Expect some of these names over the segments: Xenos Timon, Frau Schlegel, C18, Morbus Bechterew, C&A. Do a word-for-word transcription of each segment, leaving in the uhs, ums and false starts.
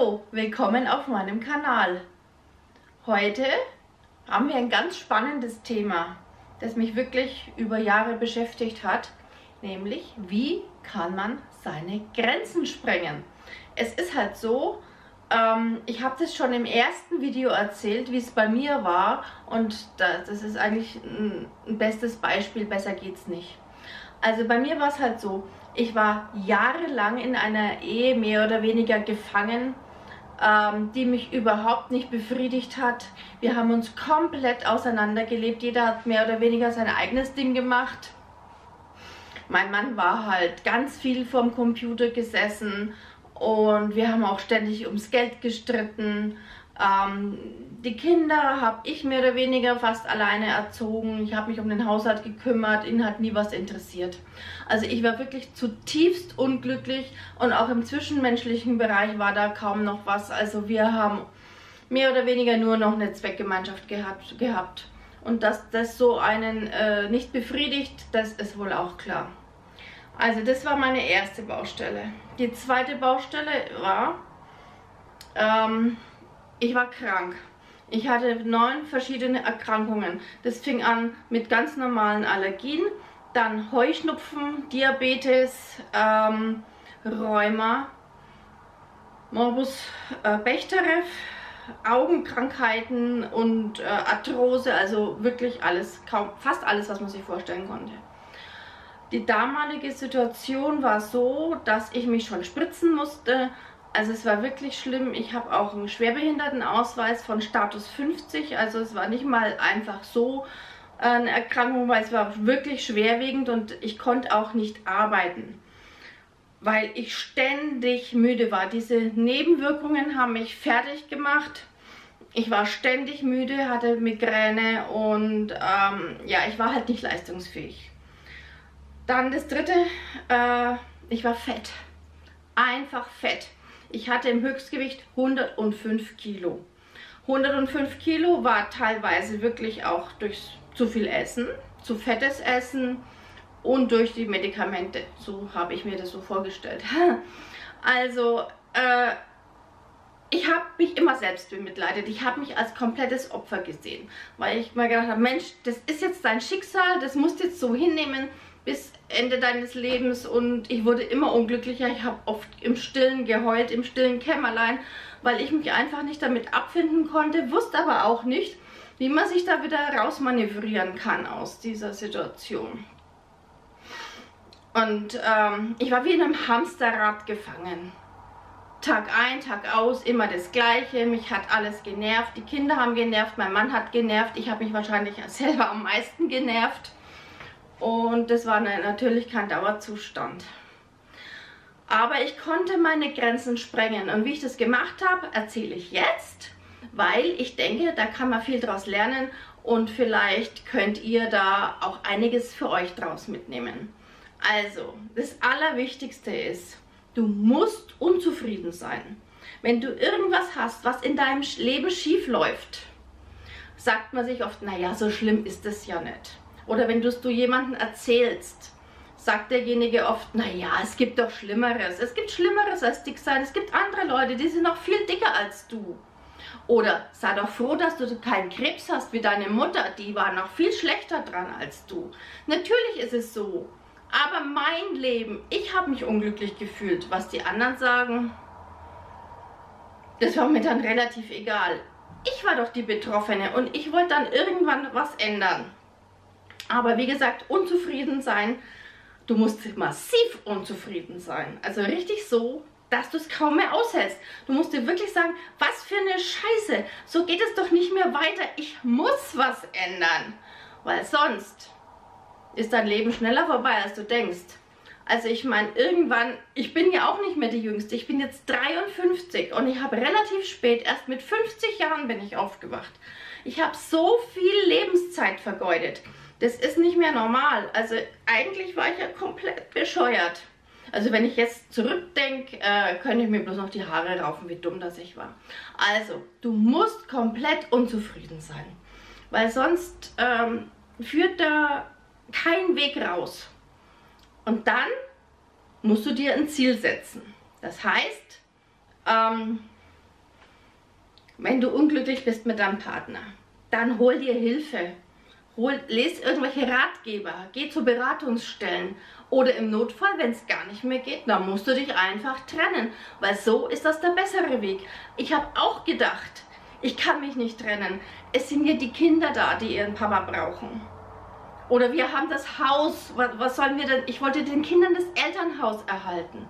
Hallo, willkommen auf meinem Kanal. Heute haben wir ein ganz spannendes Thema, das mich wirklich über Jahre beschäftigt hat, nämlich wie kann man seine Grenzen sprengen. Es ist halt so, ähm, ich habe das schon im ersten Video erzählt, wie es bei mir war, und das ist eigentlich ein, ein bestes Beispiel, besser geht's nicht. Also bei mir war es halt so, ich war jahrelang in einer Ehe mehr oder weniger gefangen, die mich überhaupt nicht befriedigt hat. Wir haben uns komplett auseinandergelebt. Jeder hat mehr oder weniger sein eigenes Ding gemacht. Mein Mann war halt ganz viel vorm Computer gesessen und wir haben auch ständig ums Geld gestritten. Ähm, die Kinder habe ich mehr oder weniger fast alleine erzogen. Ich habe mich um den Haushalt gekümmert, ihn hat nie was interessiert. Also ich war wirklich zutiefst unglücklich und auch im zwischenmenschlichen Bereich war da kaum noch was. Also wir haben mehr oder weniger nur noch eine Zweckgemeinschaft gehabt. gehabt. Und dass das so einen äh, nicht befriedigt, das ist wohl auch klar. Also das war meine erste Baustelle. Die zweite Baustelle war... Ähm, Ich war krank. Ich hatte neun verschiedene Erkrankungen. Das fing an mit ganz normalen Allergien, dann Heuschnupfen, Diabetes, ähm, Rheuma, Morbus Bechterew, Augenkrankheiten und äh, Arthrose, also wirklich alles, kaum, fast alles, was man sich vorstellen konnte. Die damalige Situation war so, dass ich mich schon spritzen musste. Also es war wirklich schlimm. Ich habe auch einen Schwerbehindertenausweis von Status fünfzig. Also es war nicht mal einfach so eine Erkrankung, weil es war wirklich schwerwiegend und ich konnte auch nicht arbeiten, weil ich ständig müde war. Diese Nebenwirkungen haben mich fertig gemacht. Ich war ständig müde, hatte Migräne und ähm, ja, ich war halt nicht leistungsfähig. Dann das dritte, äh, ich war fett. Einfach fett. Ich hatte im Höchstgewicht hundertfünf Kilo. hundertfünf Kilo war teilweise wirklich auch durch zu viel Essen, zu fettes Essen und durch die Medikamente. So habe ich mir das so vorgestellt. Also, äh, ich habe mich immer selbst bemitleidet. Ich habe mich als komplettes Opfer gesehen, weil ich mal gedacht habe, Mensch, das ist jetzt dein Schicksal, das musst du jetzt so hinnehmen bis Ende deines Lebens, und ich wurde immer unglücklicher. Ich habe oft im Stillen geheult, im stillen Kämmerlein, weil ich mich einfach nicht damit abfinden konnte, wusste aber auch nicht, wie man sich da wieder rausmanövrieren kann aus dieser Situation. Und ähm, ich war wie in einem Hamsterrad gefangen. Tag ein, Tag aus, immer das Gleiche. Mich hat alles genervt. Die Kinder haben genervt, mein Mann hat genervt. Ich habe mich wahrscheinlich selber am meisten genervt. Und das war natürlich kein Dauerzustand. Aber ich konnte meine Grenzen sprengen. Und wie ich das gemacht habe, erzähle ich jetzt, weil ich denke, da kann man viel draus lernen und vielleicht könnt ihr da auch einiges für euch draus mitnehmen. Also, das Allerwichtigste ist, du musst unzufrieden sein. Wenn du irgendwas hast, was in deinem Leben schief läuft, sagt man sich oft, naja, so schlimm ist es ja nicht. Oder wenn du es jemandem erzählst, sagt derjenige oft, naja, es gibt doch Schlimmeres. Es gibt Schlimmeres als dick sein. Es gibt andere Leute, die sind noch viel dicker als du. Oder sei doch froh, dass du keinen Krebs hast wie deine Mutter. Die war noch viel schlechter dran als du. Natürlich ist es so. Aber mein Leben, ich habe mich unglücklich gefühlt. Was die anderen sagen, das war mir dann relativ egal. Ich war doch die Betroffene und ich wollte dann irgendwann was ändern. Aber wie gesagt, unzufrieden sein, du musst massiv unzufrieden sein. Also richtig so, dass du es kaum mehr aushältst. Du musst dir wirklich sagen, was für eine Scheiße, so geht es doch nicht mehr weiter. Ich muss was ändern, weil sonst ist dein Leben schneller vorbei, als du denkst. Also ich meine, irgendwann, ich bin ja auch nicht mehr die Jüngste, ich bin jetzt dreiundfünfzig und ich habe relativ spät, erst mit fünfzig Jahren bin ich aufgewacht. Ich habe so viel Lebenszeit vergeudet. Das ist nicht mehr normal. Also eigentlich war ich ja komplett bescheuert. Also wenn ich jetzt zurückdenke, äh, könnte ich mir bloß noch die Haare raufen, wie dumm das ich war. Also, du musst komplett unzufrieden sein. Weil sonst ähm, führt da kein Weg raus. Und dann musst du dir ein Ziel setzen. Das heißt, ähm, Wenn du unglücklich bist mit deinem Partner, dann hol dir Hilfe. Hol, lest irgendwelche Ratgeber, geh zu Beratungsstellen oder im Notfall, wenn es gar nicht mehr geht, dann musst du dich einfach trennen, weil so ist das der bessere Weg. Ich habe auch gedacht, ich kann mich nicht trennen. Es sind ja die Kinder da, die ihren Papa brauchen. Oder wir haben das Haus, was, was sollen wir denn, ich wollte den Kindern das Elternhaus erhalten.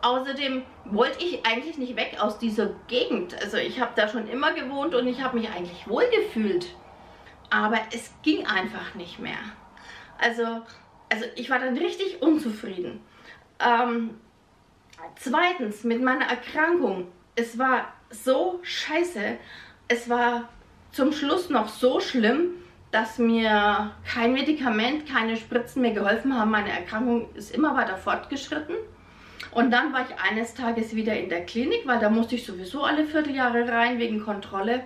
Außerdem wollte ich eigentlich nicht weg aus dieser Gegend. Also ich habe da schon immer gewohnt und ich habe mich eigentlich wohlgefühlt. Aber es ging einfach nicht mehr. Also, also ich war dann richtig unzufrieden. Ähm, zweitens, mit meiner Erkrankung. Es war so scheiße. Es war zum Schluss noch so schlimm, dass mir kein Medikament, keine Spritzen mehr geholfen haben. Meine Erkrankung ist immer weiter fortgeschritten. Und dann war ich eines Tages wieder in der Klinik, weil da musste ich sowieso alle Vierteljahre rein wegen Kontrolle.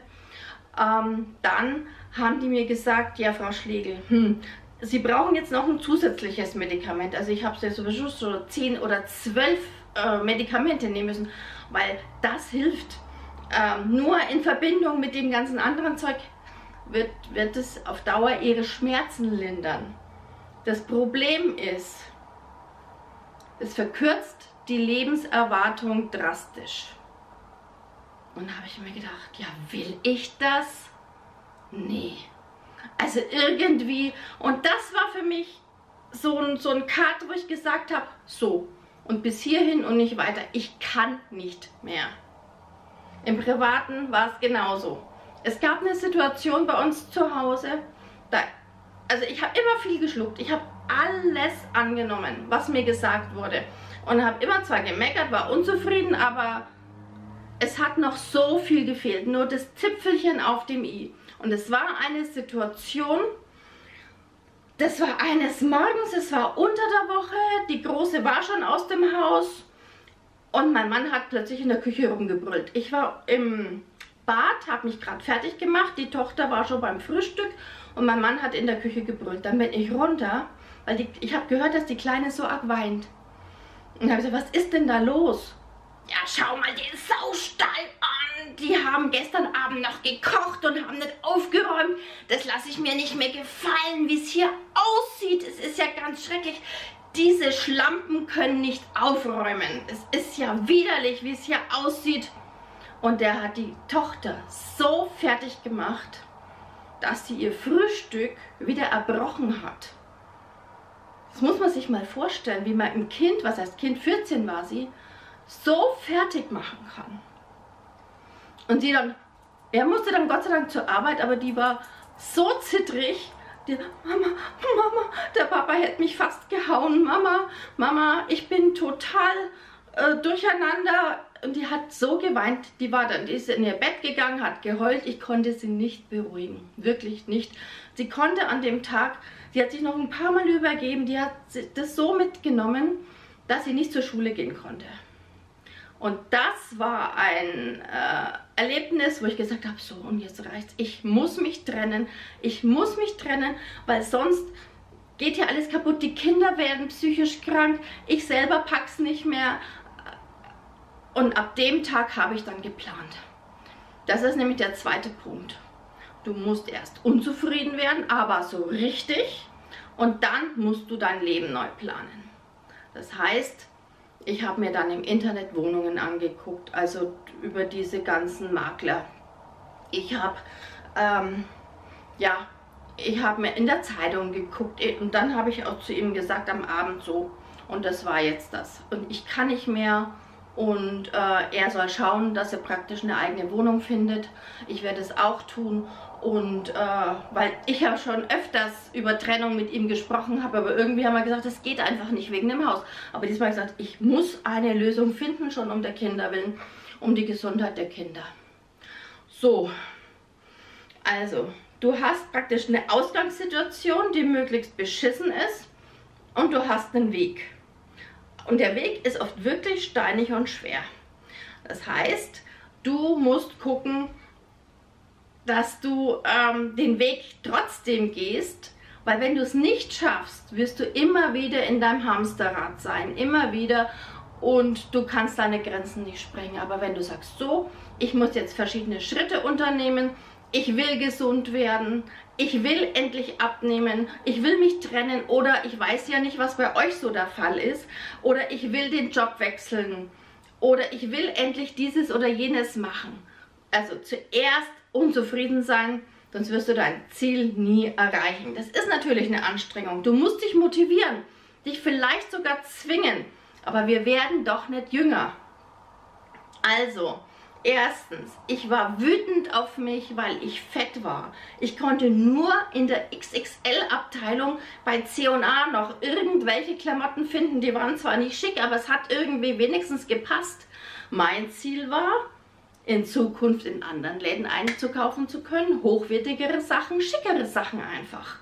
Ähm, dann haben die mir gesagt, ja Frau Schlegel, hm, Sie brauchen jetzt noch ein zusätzliches Medikament. Also ich habe ja sowieso so zehn oder zwölf äh, Medikamente nehmen müssen, weil das hilft. Ähm, nur in Verbindung mit dem ganzen anderen Zeug wird, wird es auf Dauer Ihre Schmerzen lindern. Das Problem ist, es verkürzt die Lebenserwartung drastisch. Und da habe ich mir gedacht, ja, will ich das? Nee. Also irgendwie, und das war für mich so ein, so ein Cut, wo ich gesagt habe, so, und bis hierhin und nicht weiter, ich kann nicht mehr. Im Privaten war es genauso. Es gab eine Situation bei uns zu Hause, da, also ich habe immer viel geschluckt, ich habe alles angenommen, was mir gesagt wurde. Und habe immer zwar gemeckert, war unzufrieden, aber es hat noch so viel gefehlt, nur das Zipfelchen auf dem i. Und es war eine Situation, das war eines Morgens, es war unter der Woche, die Große war schon aus dem Haus und mein Mann hat plötzlich in der Küche rumgebrüllt. Ich war im Bad, habe mich gerade fertig gemacht, die Tochter war schon beim Frühstück und mein Mann hat in der Küche gebrüllt. Dann bin ich runter, weil die, ich habe gehört, dass die Kleine so arg weint. Und dann habe ich gesagt, was ist denn da los? Ja, schau mal den Saustall an. Die haben gestern Abend noch gekocht und haben nicht aufgeräumt. Das lasse ich mir nicht mehr gefallen, wie es hier aussieht. Es ist ja ganz schrecklich. Diese Schlampen können nicht aufräumen. Es ist ja widerlich, wie es hier aussieht. Und der hat die Tochter so fertig gemacht, dass sie ihr Frühstück wieder erbrochen hat. Das muss man sich mal vorstellen, wie man ein Kind, was heißt Kind, vierzehn war sie, so fertig machen kann. Und sie dann, er musste dann Gott sei Dank zur Arbeit, aber die war so zittrig, die, Mama, Mama, der Papa hätte mich fast gehauen, Mama, Mama, ich bin total äh, durcheinander. Und die hat so geweint, die war dann, die ist in ihr Bett gegangen, hat geheult, ich konnte sie nicht beruhigen, wirklich nicht. Sie konnte an dem Tag, sie hat sich noch ein paar Mal übergeben, die hat das so mitgenommen, dass sie nicht zur Schule gehen konnte. Und das war ein äh, Erlebnis, wo ich gesagt habe, so und jetzt reicht's. Ich muss mich trennen, ich muss mich trennen, weil sonst geht hier alles kaputt. Die Kinder werden psychisch krank, ich selber pack's nicht mehr. Und ab dem Tag habe ich dann geplant. Das ist nämlich der zweite Punkt. Du musst erst unzufrieden werden, aber so richtig. Und dann musst du dein Leben neu planen. Das heißt, ich habe mir dann im Internet Wohnungen angeguckt, also über diese ganzen Makler. Ich habe, ähm, ja, ich habe mir in der Zeitung geguckt und dann habe ich auch zu ihm gesagt am Abend so, und das war jetzt das. Und ich kann nicht mehr und äh, er soll schauen, dass er praktisch eine eigene Wohnung findet. Ich werde es auch tun und äh, weil ich ja schon öfters über Trennung mit ihm gesprochen habe, aber irgendwie haben wir gesagt, das geht einfach nicht wegen dem Haus. Aber diesmal habe ich gesagt, ich muss eine Lösung finden, schon um der Kinder willen, um die Gesundheit der Kinder. So, also du hast praktisch eine Ausgangssituation, die möglichst beschissen ist und du hast einen Weg. Und der Weg ist oft wirklich steinig und schwer. Das heißt, du musst gucken, dass du ähm, den Weg trotzdem gehst, weil wenn du es nicht schaffst, wirst du immer wieder in deinem Hamsterrad sein, immer wieder und du kannst deine Grenzen nicht sprengen. Aber wenn du sagst, so, ich muss jetzt verschiedene Schritte unternehmen, ich will gesund werden, ich will endlich abnehmen, ich will mich trennen oder ich weiß ja nicht, was bei euch so der Fall ist, oder ich will den Job wechseln oder ich will endlich dieses oder jenes machen. Also zuerst unzufrieden sein, sonst wirst du dein Ziel nie erreichen. Das ist natürlich eine Anstrengung. Du musst dich motivieren, dich vielleicht sogar zwingen, aber wir werden doch nicht jünger. Also, erstens, ich war wütend auf mich, weil ich fett war. Ich konnte nur in der X X L-Abteilung bei C und A noch irgendwelche Klamotten finden. Die waren zwar nicht schick, aber es hat irgendwie wenigstens gepasst. Mein Ziel war, in Zukunft in anderen Läden einzukaufen zu können, hochwertigere Sachen, schickere Sachen einfach.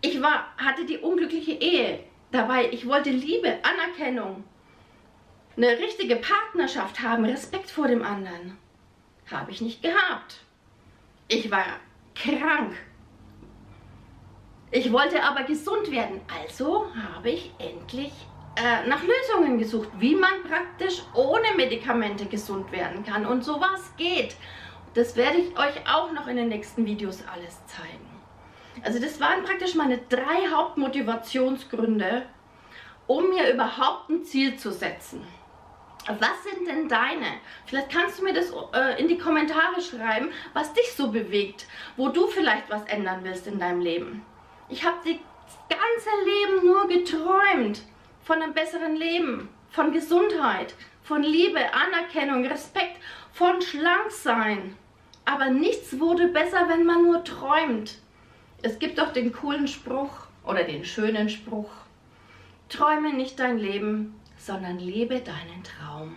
Ich war, hatte die unglückliche Ehe dabei. Ich wollte Liebe, Anerkennung, eine richtige Partnerschaft haben, Respekt vor dem anderen. Habe ich nicht gehabt. Ich war krank. Ich wollte aber gesund werden. Also habe ich endlich äh, nach Lösungen gesucht, wie man praktisch ohne Medikamente gesund werden kann. Und sowas geht. Das werde ich euch auch noch in den nächsten Videos alles zeigen. Also das waren praktisch meine drei Hauptmotivationsgründe, um mir überhaupt ein Ziel zu setzen. Was sind denn deine? Vielleicht kannst du mir das äh, in die Kommentare schreiben, was dich so bewegt, wo du vielleicht was ändern willst in deinem Leben. Ich habe das ganze Leben nur geträumt von einem besseren Leben, von Gesundheit, von Liebe, Anerkennung, Respekt, von Schlanksein. Aber nichts wurde besser, wenn man nur träumt. Es gibt doch den coolen Spruch oder den schönen Spruch: Träume nicht dein Leben, sondern lebe deinen Traum.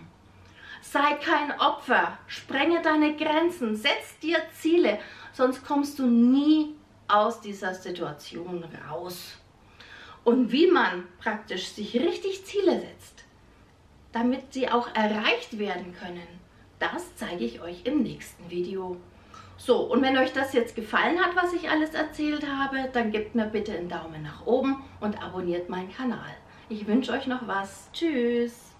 Sei kein Opfer, sprenge deine Grenzen, setz dir Ziele, sonst kommst du nie aus dieser Situation raus. Und wie man praktisch sich richtig Ziele setzt, damit sie auch erreicht werden können, das zeige ich euch im nächsten Video. So, und wenn euch das jetzt gefallen hat, was ich alles erzählt habe, dann gebt mir bitte einen Daumen nach oben und abonniert meinen Kanal. Ich wünsche euch noch was. Tschüss!